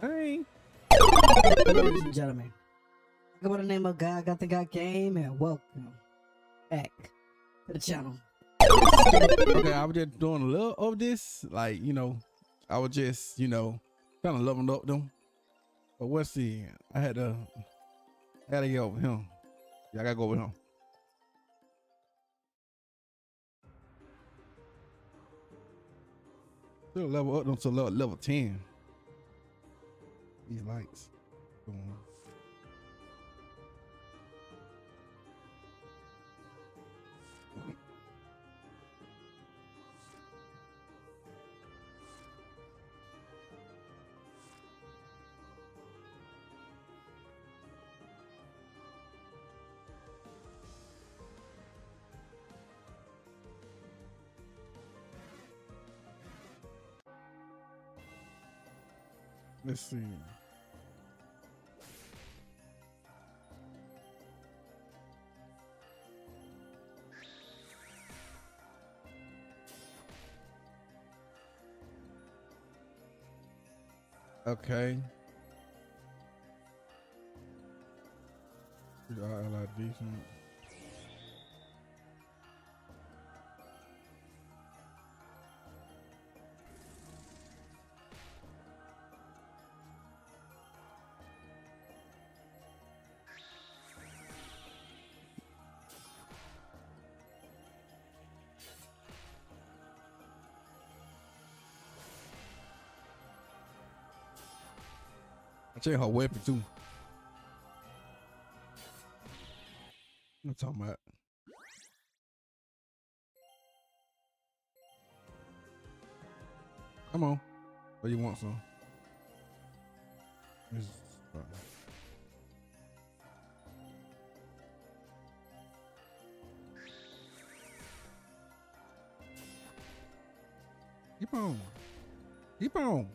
Hey. Ladies and gentlemen, go by the name of God Got the God Game, and welcome back to the channel. Okay, I was just doing a little of this, like, you know, I was just, you know, kind of loving up them. But what's the? I had to get over him. Yeah, I gotta go with him. Still level up them to level 10. These lights. Let's see. Okay. I changed her weapon too. I'm talking about. Come on. What do you want, son? This is fine. Keep on. Keep on.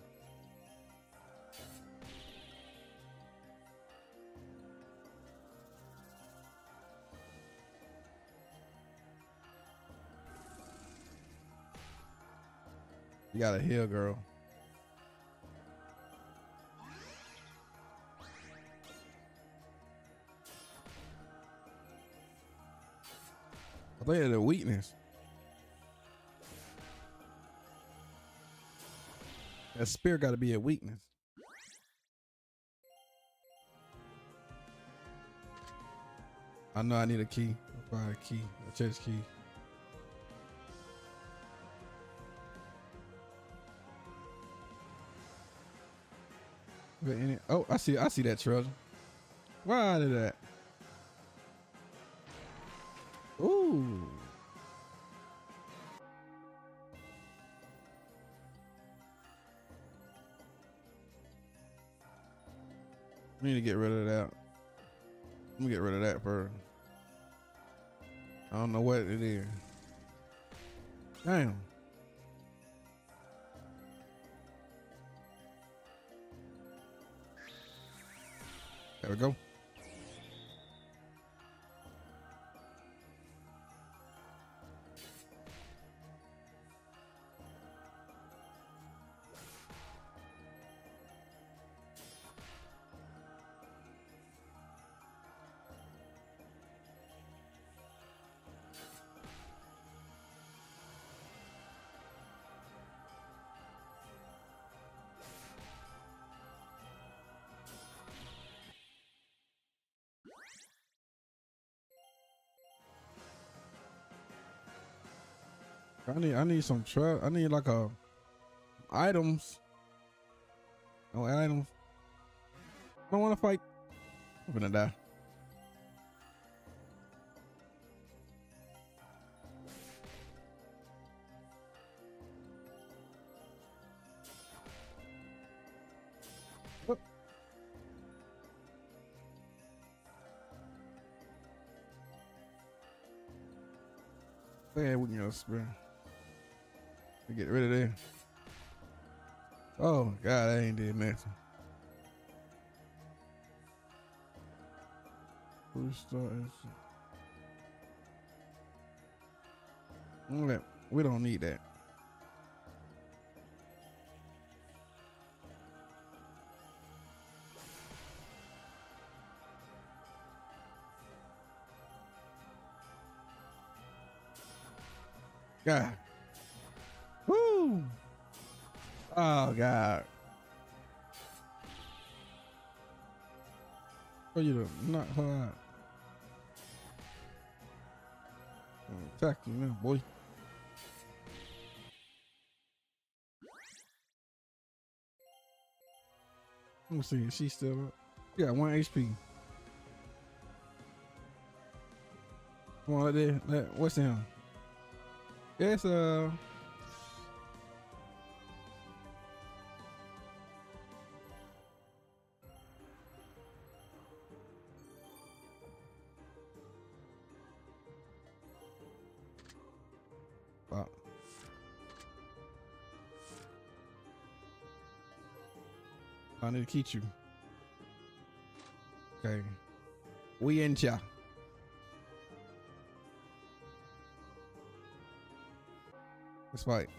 You gotta heal, girl. I think it's a weakness. That spear gotta be a weakness. I know I need a key. I'll find a key, a chest key. In it. Oh, I see that treasure. Why did that? Ooh. We need to get rid of that. Let me get rid of that bird. I don't know what it is. Damn. There we go. I need some truck. I need like a items. No items. I don't want to fight. I'm gonna die. Yeah, we can go spray. Get rid of there. Oh God, I ain't did nothing. Who's starting? Okay, we don't need that. God. Woo! Oh, God. Oh, you don't knock her out. I'm attacking you now, boy. Let's see if she's still up. Yeah, 1 HP. Come on, let what's him? Yes, wow. I need to keep you. Okay. We in cha. Let's fight.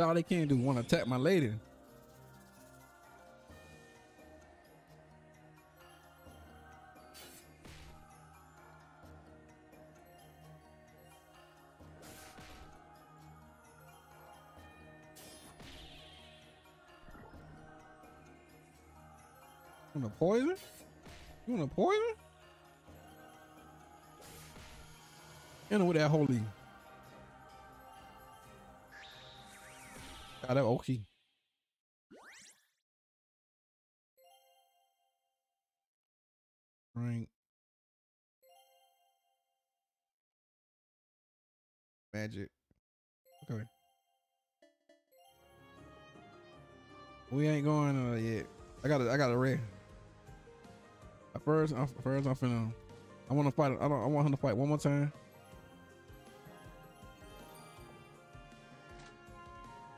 All they can't do one attack my lady. You want a poison? You want a poison? End with that holy. God, that okay. Right. Magic. Okay. We ain't going yet. I got a red. First I'm finna. I want to fight. I want him to fight one more time.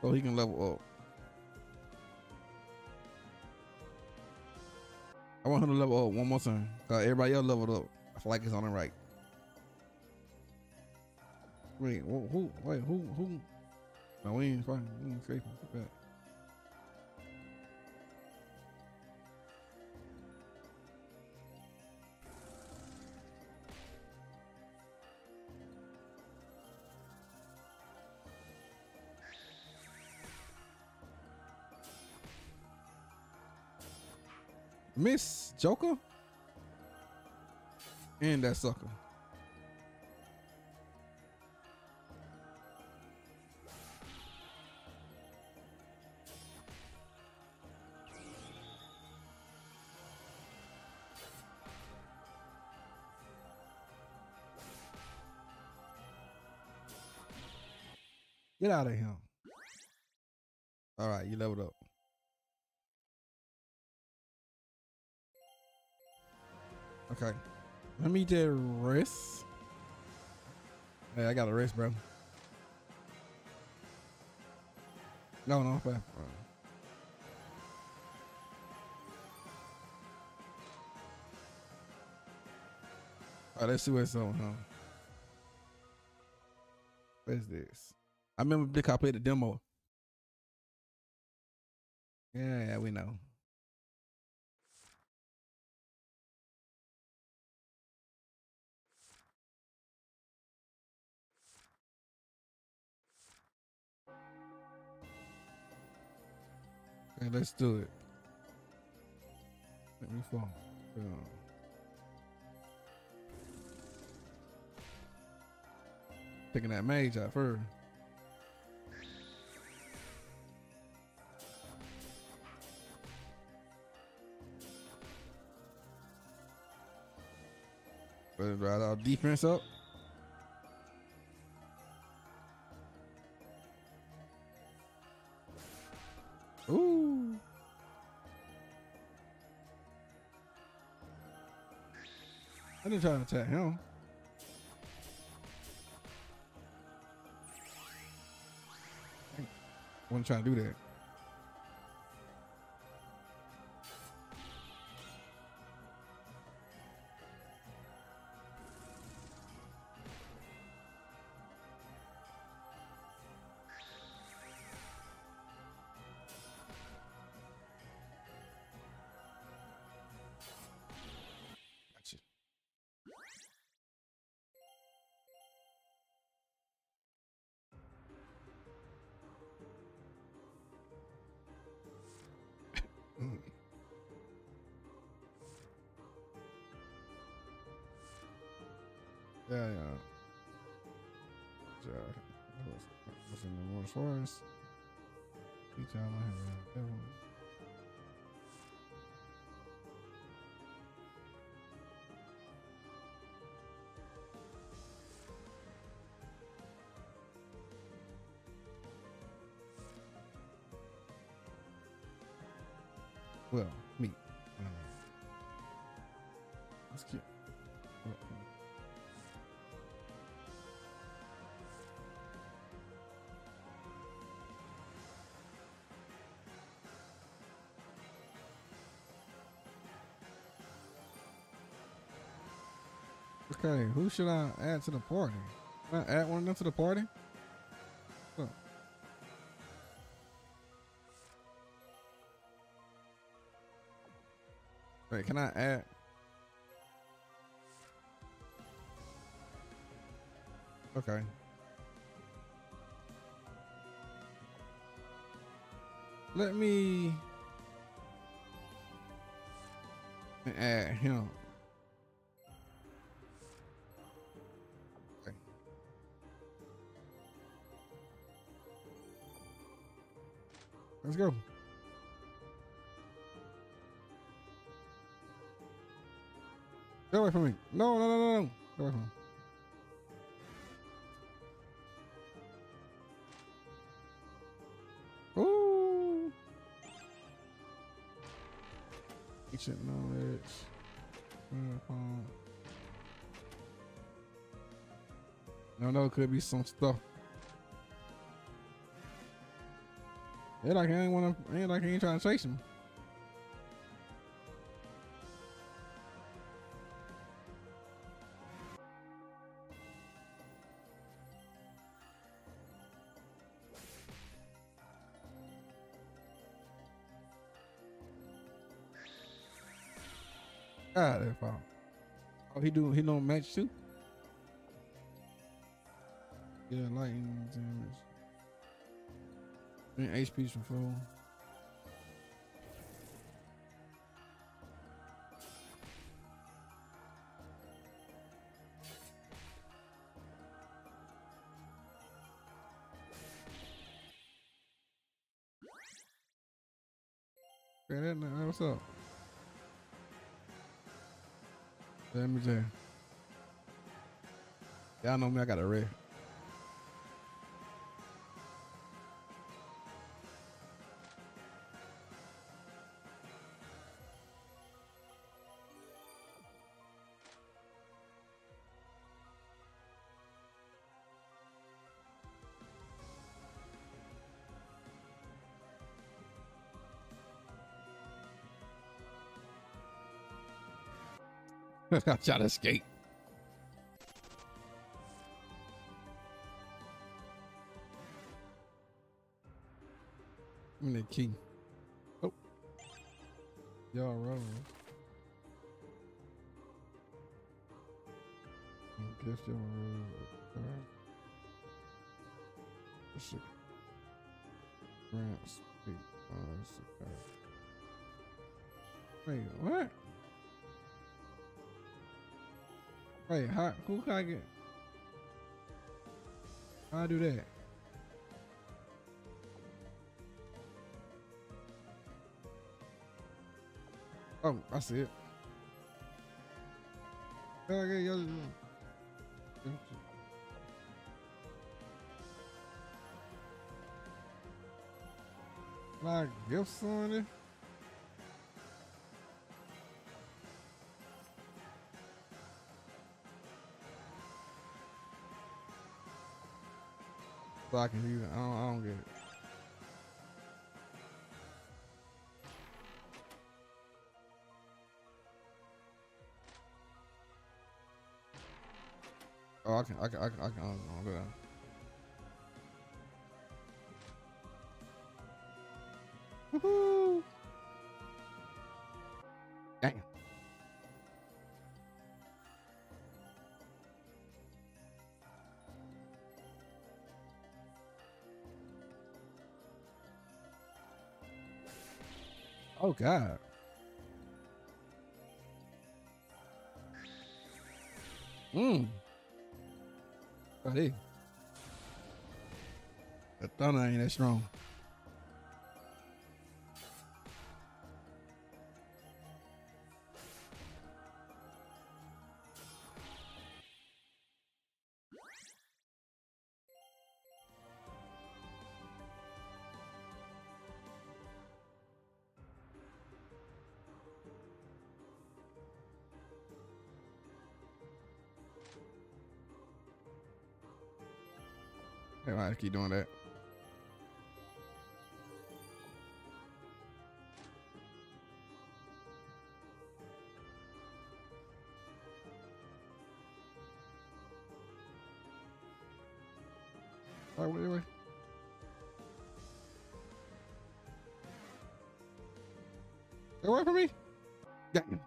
So he can level up. I want him to level up one more time. Everybody else leveled up. I feel like it's on the right. Wait, who? Wait, who? No, we ain't fighting. We ain't scraping. Look at that. Miss Joker and that sucker. Get out of here. All right, you leveled up. Okay, let me just rest. Hey, I gotta rest, bro. No, fine. All right, let's see what's on, huh? What's this? I remember Dick, I played the demo. Yeah, we know. Okay, let's do it. Let me fall. Yeah. Taking that mage out first. Better drive our defense up. Ooh. I didn't try to attack him. wasn't trying to do that. Well, me. That's cute. Okay, who should I add to the party? Can I add one of them to the party? Wait, can I add? Okay. Let me add him. Okay. Let's go. Get away from me. No, no, no, no, no. Get away from me. Ooh. Ancient knowledge. No, no, it could be some stuff. Yeah, like I ain't wanna, like I ain't trying to chase him. Oh, he do. He don't match too. Yeah, lightning damage. And HP's from full. Okay, what's up? Damage there. Y'all know me, I got a rare. I shot a skate. I'm the king. Oh, y'all wrong. I guess y'all wrong. Let's see. Grants. Wait, what? Wait, how, who can I get? How do I do that? Oh, I see it. Like gifts on it. So I can use it. I don't get it. Oh, I'll go down. Woohoo! Dang. Oh, God. Buddy. That thunder ain't that strong. Hey, why do I keep doing that? All right, wait. They work for me? Dang.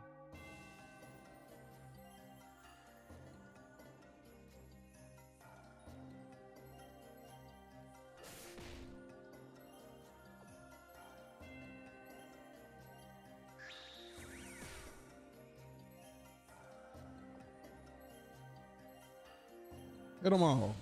Hit them all.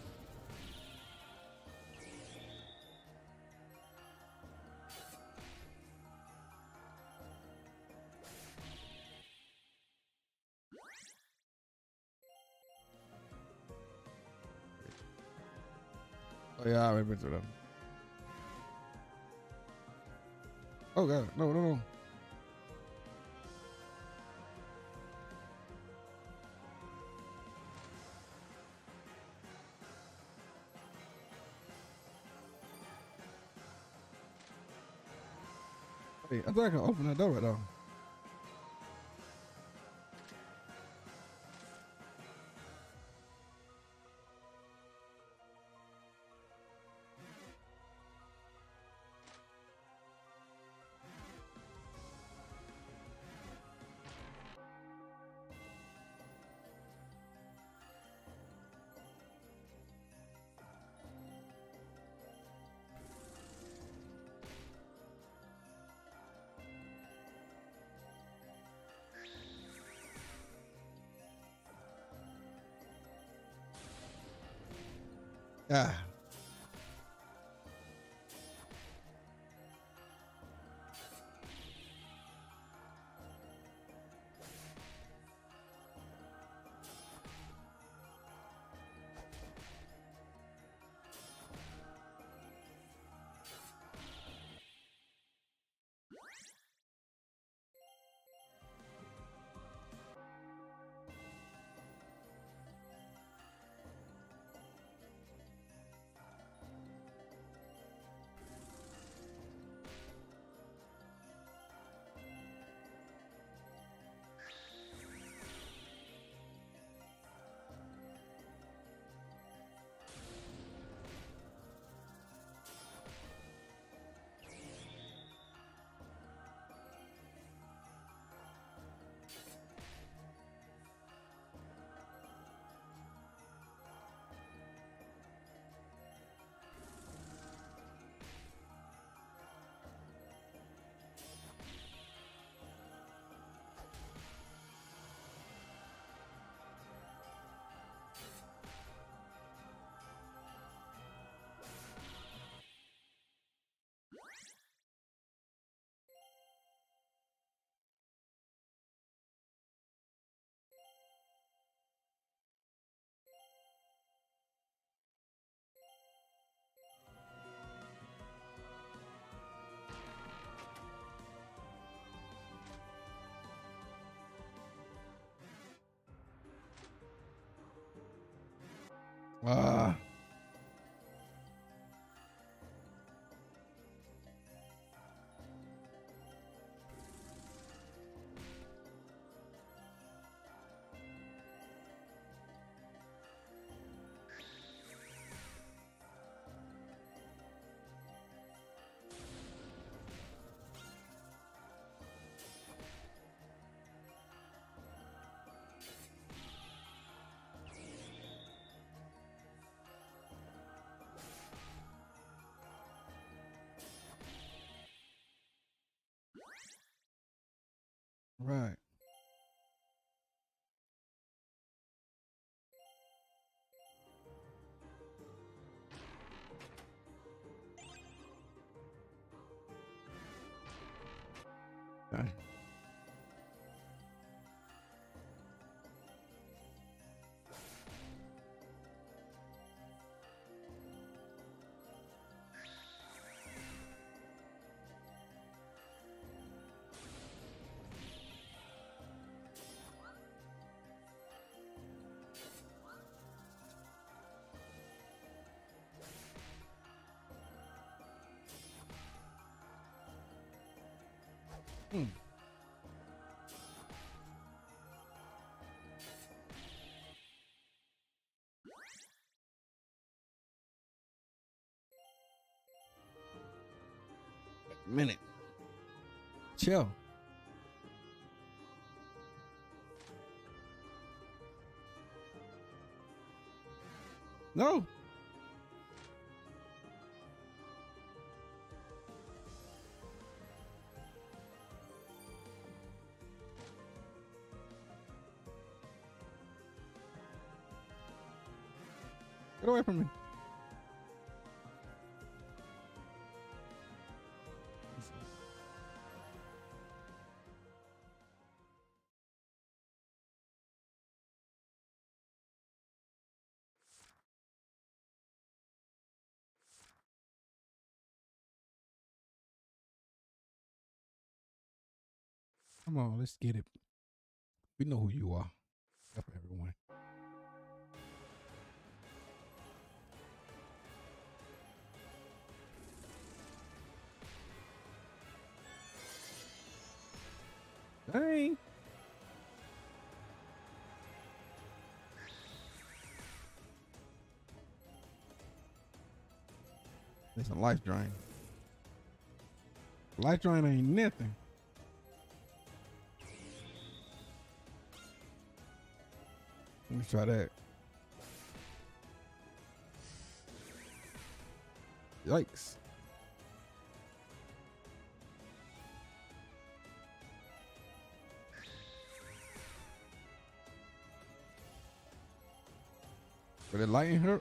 Oh yeah, I already went through them. Oh God, no. I think I can open that door right now. Ah. Right. Okay. Hmm. Minute. Chill. No. Get away from me. Come on, let's get it. We know who you are. Up, everyone. Dang. It's a life drain. Life drain ain't nothing. Let me try that. Yikes. Did it lighten her?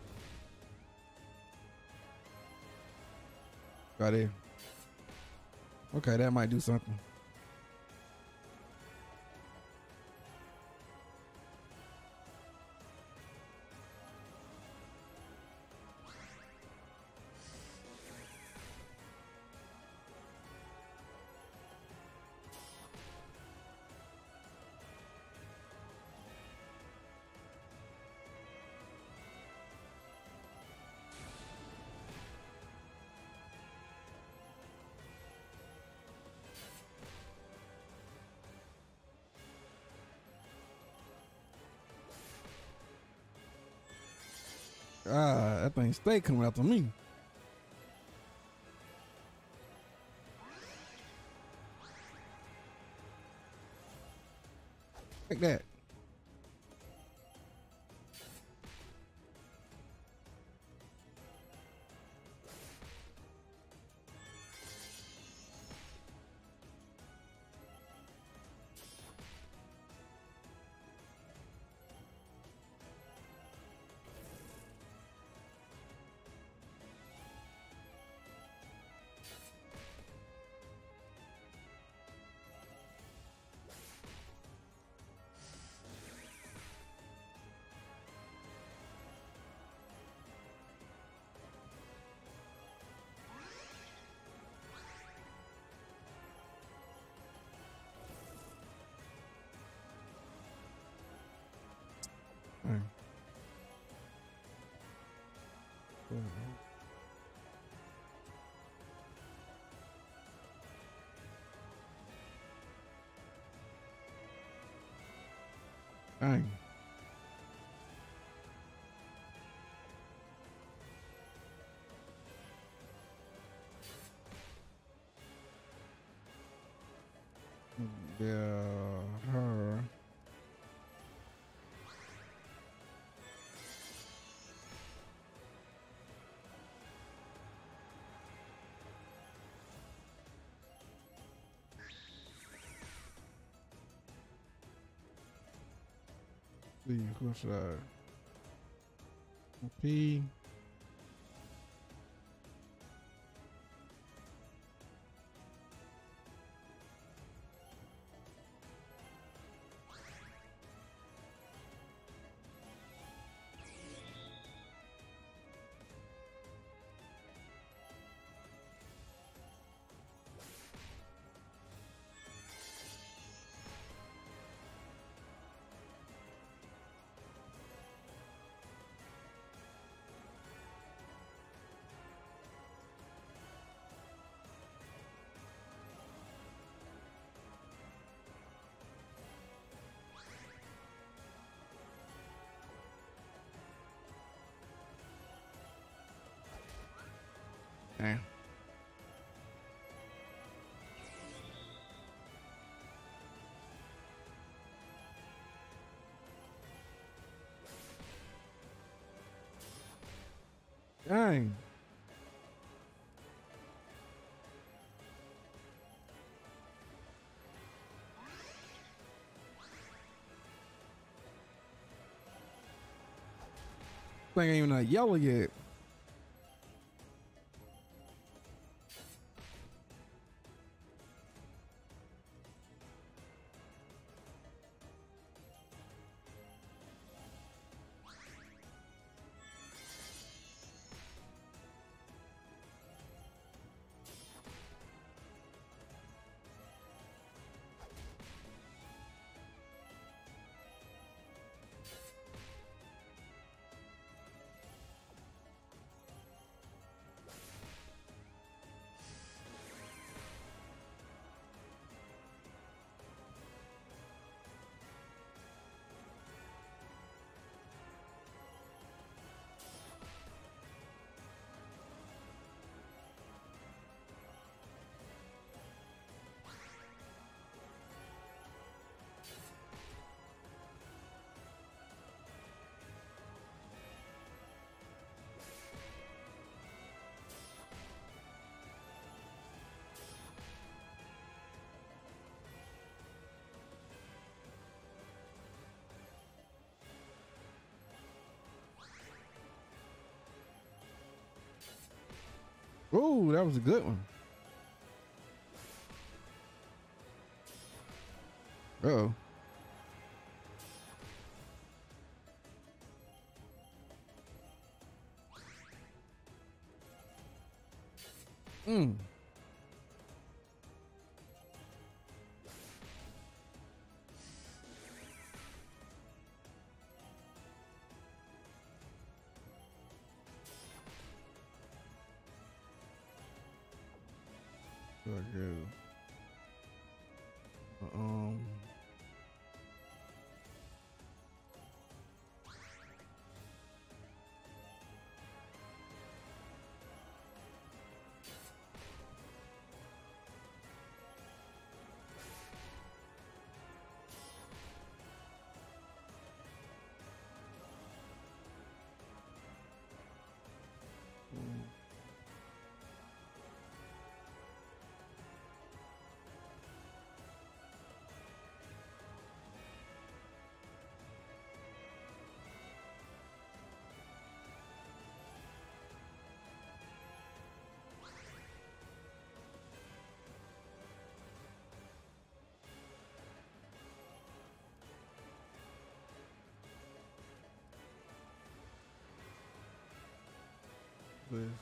Right there. Okay, that might do something. Ah, that thing stay coming after me. Like that. Dang. Yeah, her. Sí, who's that? OP. Yeah. Dang. Thing ain't even that yellow yet. Oh, that was a good one. Uh-oh.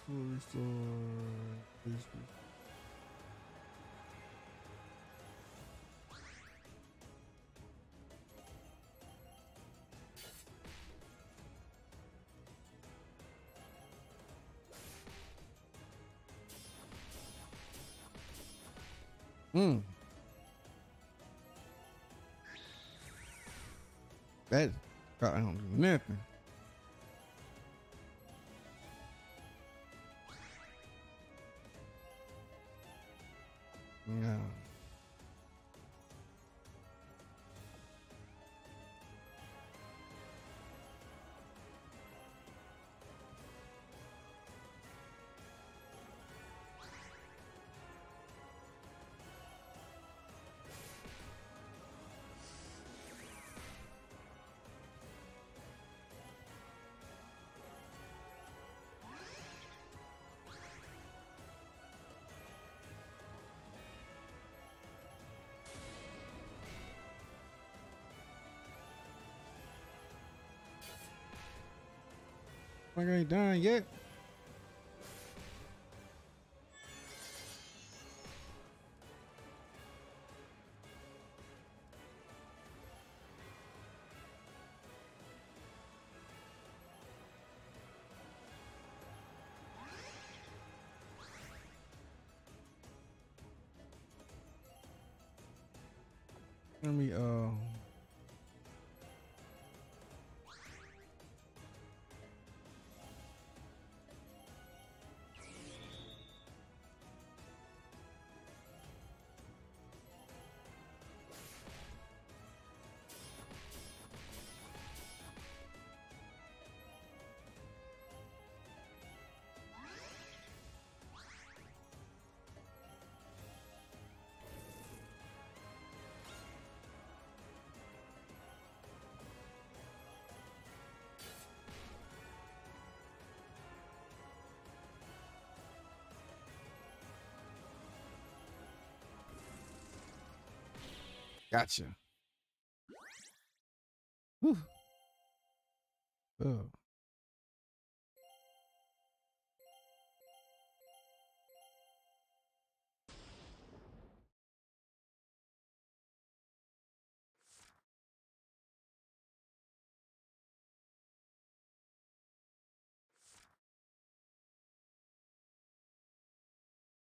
Full restore. That I don't do nothing. Fucker ain't done yet. Let me gotcha. Whew. Oh.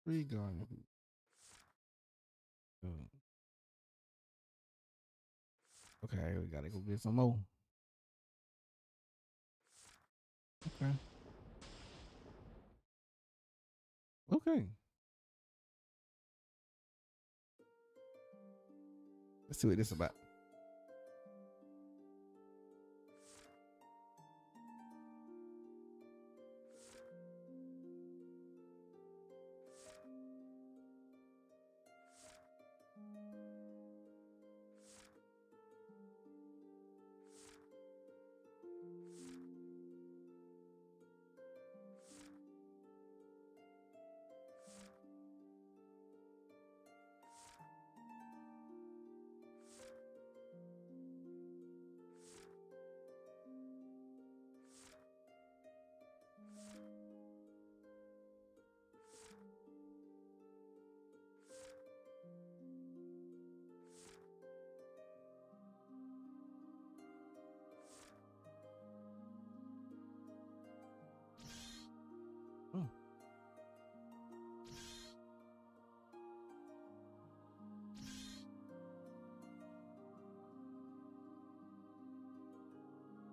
Where you going? Oh. Okay, we gotta go get some more. Okay. Okay. Let's see what this is about.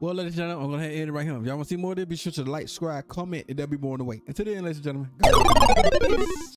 Well, ladies and gentlemen, I'm going to end it right here. If y'all want to see more of this, be sure to like, subscribe, comment, and there'll be more on the way. Until then, ladies and gentlemen, peace.